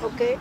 Okay.